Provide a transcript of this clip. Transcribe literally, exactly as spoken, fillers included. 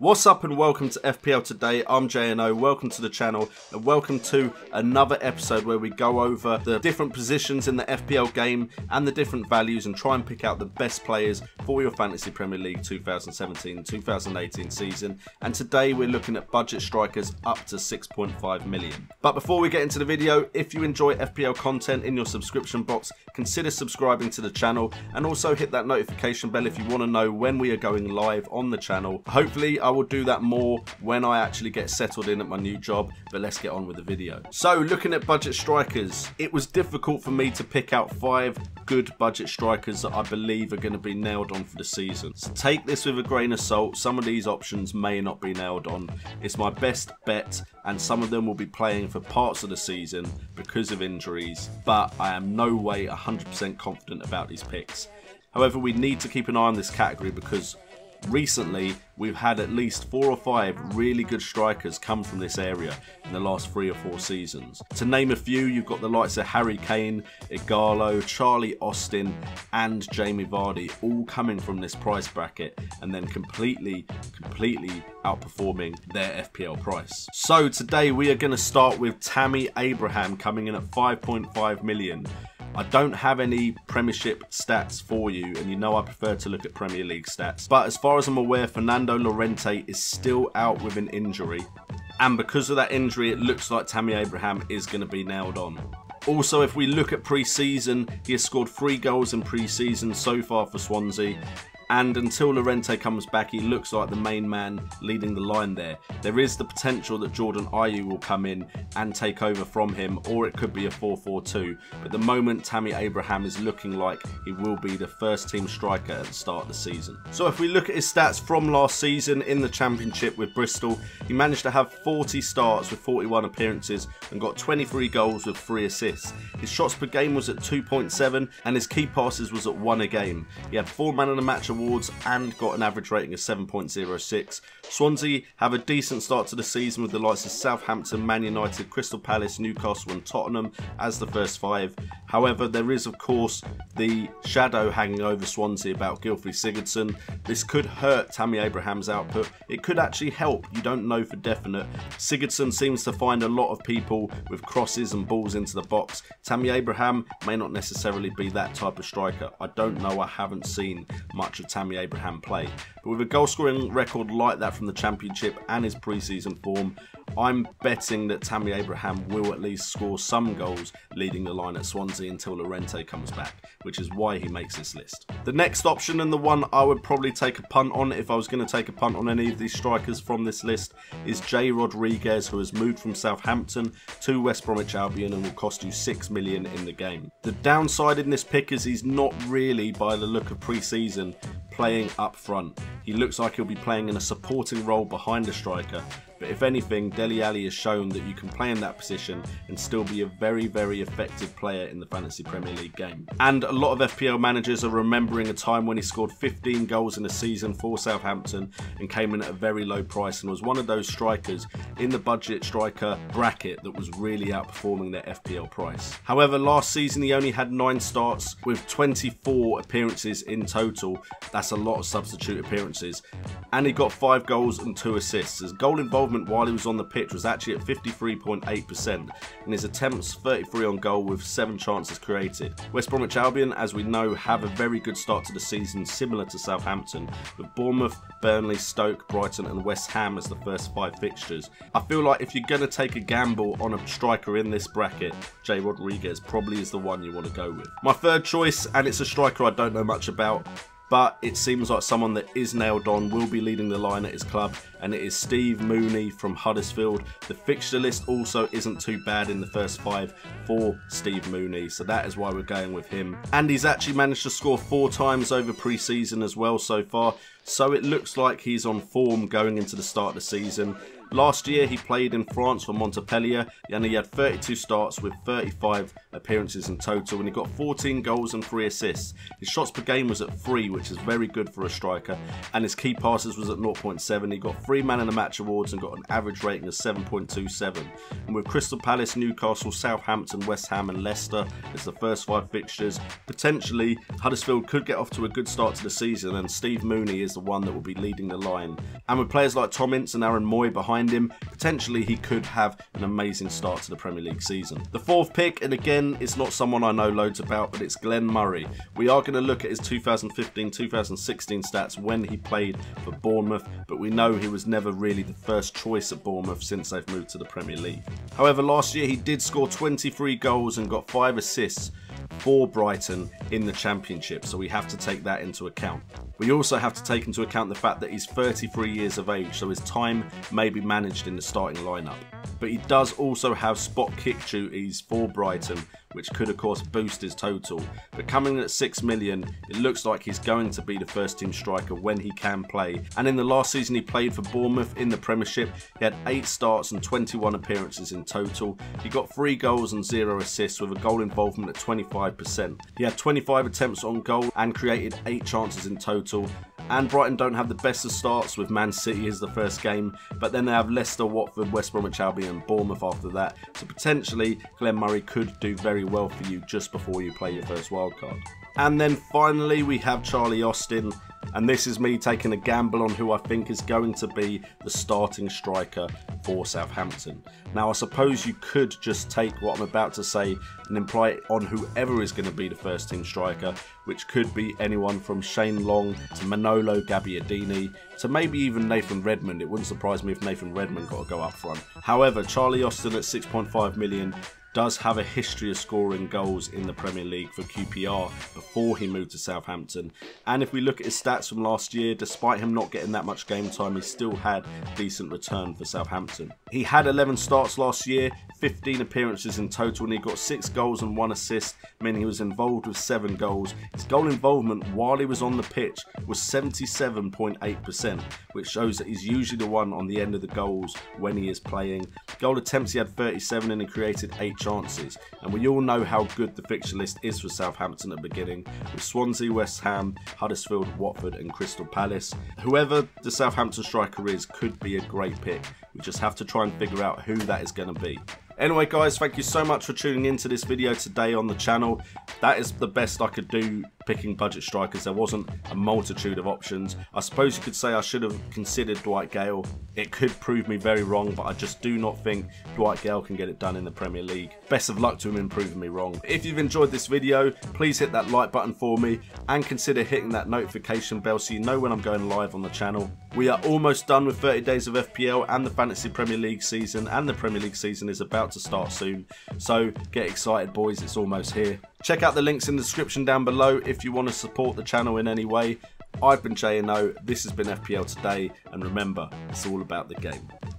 What's up and welcome to F P L Today. I'm J N O, welcome to the channel and welcome to another episode where we go over the different positions in the F P L game and the different values and try and pick out the best players for your Fantasy Premier League two thousand seventeen two thousand eighteen season. And today we're looking at budget strikers up to six point five million. But before we get into the video, if you enjoy F P L content in your subscription box, consider subscribing to the channel and also hit that notification bell if you want to know when we are going live on the channel. Hopefully I will do that more when I actually get settled in at my new job, but let's get on with the video. So looking at budget strikers, it was difficult for me to pick out five good budget strikers that I believe are going to be nailed on for the season. So take this with a grain of salt. Some of these options may not be nailed on. It's my best bet, and some of them will be playing for parts of the season because of injuries, but I am no way one hundred percent confident about these picks. However, we need to keep an eye on this category because recently, we've had at least four or five really good strikers come from this area in the last three or four seasons. To name a few, you've got the likes of Harry Kane, Ighalo, Charlie Austin and Jamie Vardy all coming from this price bracket and then completely, completely outperforming their F P L price. So today we are going to start with Tammy Abraham coming in at five point five million. I don't have any Premiership stats for you, and you know I prefer to look at Premier League stats. But as far as I'm aware, Fernando Llorente is still out with an injury. And because of that injury, it looks like Tammy Abraham is going to be nailed on. Also, if we look at pre-season, he has scored three goals in pre-season so far for Swansea. And until Llorente comes back, he looks like the main man leading the line there. There is the potential that Jordan Ayew will come in and take over from him, or it could be a four four two. But at the moment, Tammy Abraham is looking like he will be the first team striker at the start of the season. So if we look at his stats from last season in the Championship with Bristol, he managed to have forty starts with forty-one appearances and got twenty-three goals with three assists. His shots per game was at two point seven and his key passes was at one a game. He had four man of the match awards and got an average rating of seven point oh six. Swansea have a decent start to the season with the likes of Southampton, Man United, Crystal Palace, Newcastle and Tottenham as the first five. However, there is of course the shadow hanging over Swansea about Gylfi Sigurdsson. This could hurt Tammy Abraham's output. It could actually help. You don't know for definite. Sigurdsson seems to find a lot of people with crosses and balls into the box. Tammy Abraham may not necessarily be that type of striker. I don't know. I haven't seen much of Tammy Abraham play. But with a goal scoring record like that from the Championship and his pre-season form, I'm betting that Tammy Abraham will at least score some goals leading the line at Swansea until Llorente comes back, which is why he makes this list. The next option, and the one I would probably take a punt on if I was going to take a punt on any of these strikers from this list, is Jay Rodriguez, who has moved from Southampton to West Bromwich Albion and will cost you six million in the game. The downside in this pick is he's not really, by the look of pre-season, playing up front. He looks like he'll be playing in a supporting role behind the striker, but if anything, Dele Alli has shown that you can play in that position and still be a very, very effective player in the Fantasy Premier League game. And a lot of F P L managers are remembering a time when he scored fifteen goals in a season for Southampton and came in at a very low price and was one of those strikers in the budget striker bracket that was really outperforming their F P L price. However, last season he only had nine starts with twenty-four appearances in total. That's a lot of substitute appearances. And he got five goals and two assists. His goal involved while he was on the pitch was actually at fifty-three point eight percent and his attempts thirty-three on goal with seven chances created. West Bromwich Albion, as we know, have a very good start to the season similar to Southampton, with Bournemouth, Burnley, Stoke, Brighton and West Ham as the first five fixtures. I feel like if you're going to take a gamble on a striker in this bracket, Jay Rodriguez probably is the one you want to go with. My third choice, and it's a striker I don't know much about, but it seems like someone that is nailed on will be leading the line at his club, and it is Steve Mounie from Huddersfield. The fixture list also isn't too bad in the first five for Steve Mounie, so that is why we're going with him. And he's actually managed to score four times over pre-season as well so far, so it looks like he's on form going into the start of the season. Last year he played in France for Montpellier and he had thirty-two starts with thirty-five appearances in total, and he got fourteen goals and three assists. His shots per game was at three, which is very good for a striker, and his key passes was at zero point seven. He got three man in the match awards and got an average rating of seven point two seven. And with Crystal Palace, Newcastle, Southampton, West Ham and Leicester as the first five fixtures, potentially Huddersfield could get off to a good start to the season, and Steve Mounie is the one that will be leading the line. And with players like Tom Ince and Aaron Moy behind him, potentially he could have an amazing start to the Premier League season. The fourth pick, and again it's not someone I know loads about, but it's Glenn Murray. We are going to look at his two thousand fifteen two thousand sixteen stats when he played for Bournemouth, but we know he was never really the first choice at Bournemouth since they've moved to the Premier League. However, last year he did score twenty-three goals and got five assists for Brighton in the Championship, so we have to take that into account. We also have to take into account the fact that he's thirty-three years of age, so his time may be managed in the starting lineup. But he does also have spot kick duties for Brighton, which could of course boost his total. But coming in at six million, it looks like he's going to be the first team striker when he can play. And in the last season he played for Bournemouth in the Premiership, he had eight starts and twenty-one appearances in total. He got three goals and zero assists with a goal involvement at twenty-five percent. He had twenty-five attempts on goal and created eight chances in total. And Brighton don't have the best of starts, with Man City as the first game, but then they have Leicester, Watford, West Bromwich Albion and Bournemouth after that. So potentially Glenn Murray could do very well for you just before you play your first wildcard. And then finally we have Charlie Austin, and this is me taking a gamble on who I think is going to be the starting striker for Southampton. Now I suppose you could just take what I'm about to say and imply it on whoever is going to be the first team striker, which could be anyone from Shane Long to Manolo Gabbiadini to maybe even Nathan Redmond. It wouldn't surprise me if Nathan Redmond got to go up front. However, Charlie Austin at six point five million does have a history of scoring goals in the Premier League for Q P R before he moved to Southampton. And if we look at his stats from last year, despite him not getting that much game time, he still had decent return for Southampton. He had eleven starts last year, fifteen appearances in total, and he got six goals and one assist, meaning he was involved with seven goals. His goal involvement while he was on the pitch was seventy-seven point eight percent, which shows that he's usually the one on the end of the goals when he is playing. Goal attempts, he had thirty-seven and he created eight chances, and we all know how good the fixture list is for Southampton at the beginning, with Swansea, West Ham, Huddersfield, Watford and Crystal Palace. Whoever the Southampton striker is could be a great pick. We just have to try and figure out who that is going to be. Anyway guys, thank you so much for tuning into this video today on the channel. That is the best I could do picking budget strikers. There wasn't a multitude of options. I suppose you could say I should have considered Dwight Gayle. It could prove me very wrong, but I just do not think Dwight Gayle can get it done in the Premier League. Best of luck to him in proving me wrong. If you've enjoyed this video, please hit that like button for me and consider hitting that notification bell so you know when I'm going live on the channel. We are almost done with thirty days of F P L and the Fantasy Premier League season, and the Premier League season is about to start soon, so get excited boys, it's almost here. Check out the links in the description down below if you want to support the channel in any way. I've been J N O, this has been F P L Today, and remember, it's all about the game.